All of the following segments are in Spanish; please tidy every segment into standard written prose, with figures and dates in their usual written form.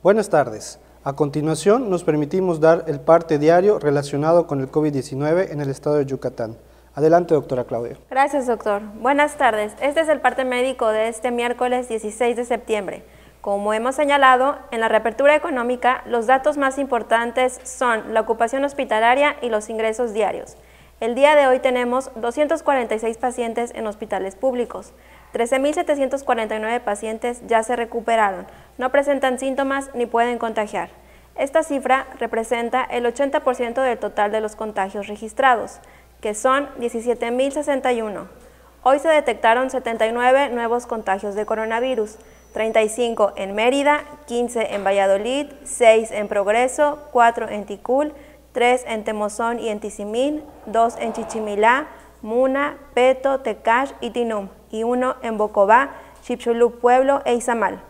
Buenas tardes. A continuación, nos permitimos dar el parte diario relacionado con el COVID-19 en el estado de Yucatán. Adelante, doctora Claudia. Gracias, doctor. Buenas tardes. Este es el parte médico de este miércoles 16 de septiembre. Como hemos señalado, en la reapertura económica, los datos más importantes son la ocupación hospitalaria y los ingresos diarios. El día de hoy tenemos 246 pacientes en hospitales públicos. 13.749 pacientes ya se recuperaron, no presentan síntomas ni pueden contagiar. Esta cifra representa el 80% del total de los contagios registrados, que son 17.061. Hoy se detectaron 79 nuevos contagios de coronavirus, 35 en Mérida, 15 en Valladolid, 6 en Progreso, 4 en Ticul, 3 en Temozón y en Tisimín, 2 en Chichimilá, Muna, Peto, Tecash y Tinum, y 1 en Bocobá, Chichxulub, Pueblo e Izamal.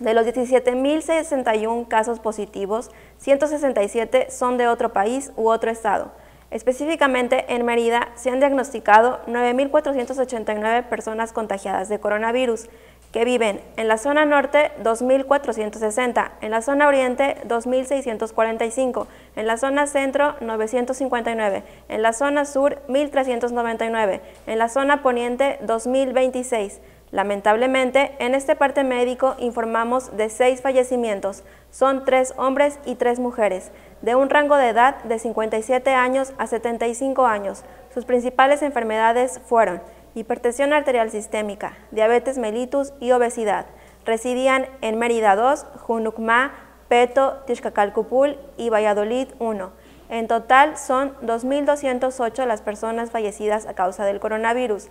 De los 17.061 casos positivos, 167 son de otro país u otro estado. Específicamente en Mérida se han diagnosticado 9.489 personas contagiadas de coronavirus, que viven en la zona norte 2.460, en la zona oriente 2.645, en la zona centro 959, en la zona sur 1.399, en la zona poniente 2.026. Lamentablemente, en este parte médico informamos de 6 fallecimientos, son 3 hombres y 3 mujeres, de un rango de edad de 57 años a 75 años. Sus principales enfermedades fueron hipertensión arterial sistémica, diabetes mellitus y obesidad. Residían en Mérida 2, Hunucmá, Peto, Tixcacalcupul y Valladolid 1. En total son 2.208 las personas fallecidas a causa del coronavirus.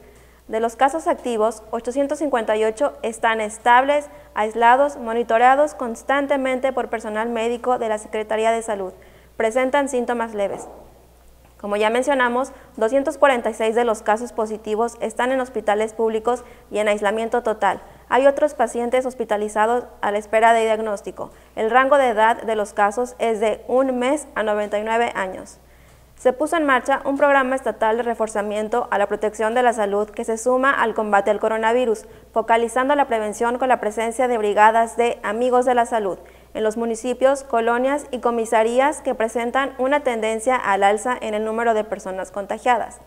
De los casos activos, 858 están estables, aislados, monitoreados constantemente por personal médico de la Secretaría de Salud. Presentan síntomas leves. Como ya mencionamos, 246 de los casos positivos están en hospitales públicos y en aislamiento total. Hay otros pacientes hospitalizados a la espera de diagnóstico. El rango de edad de los casos es de un mes a 99 años. Se puso en marcha un programa estatal de reforzamiento a la protección de la salud que se suma al combate al coronavirus, focalizando la prevención con la presencia de brigadas de amigos de la salud en los municipios, colonias y comisarías que presentan una tendencia al alza en el número de personas contagiadas.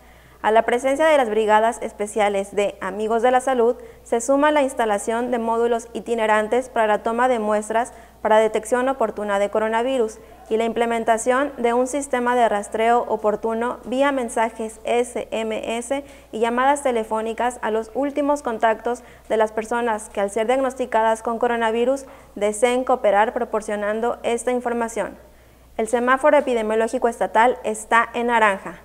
A la presencia de las brigadas especiales de amigos de la salud se suma la instalación de módulos itinerantes para la toma de muestras para detección oportuna de coronavirus y la implementación de un sistema de rastreo oportuno vía mensajes SMS y llamadas telefónicas a los últimos contactos de las personas que al ser diagnosticadas con coronavirus deseen cooperar proporcionando esta información. El semáforo epidemiológico estatal está en naranja.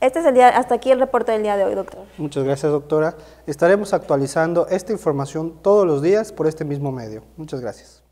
Este es el día, hasta aquí el reporte del día de hoy, doctor. Muchas gracias, doctora. Estaremos actualizando esta información todos los días por este mismo medio. Muchas gracias.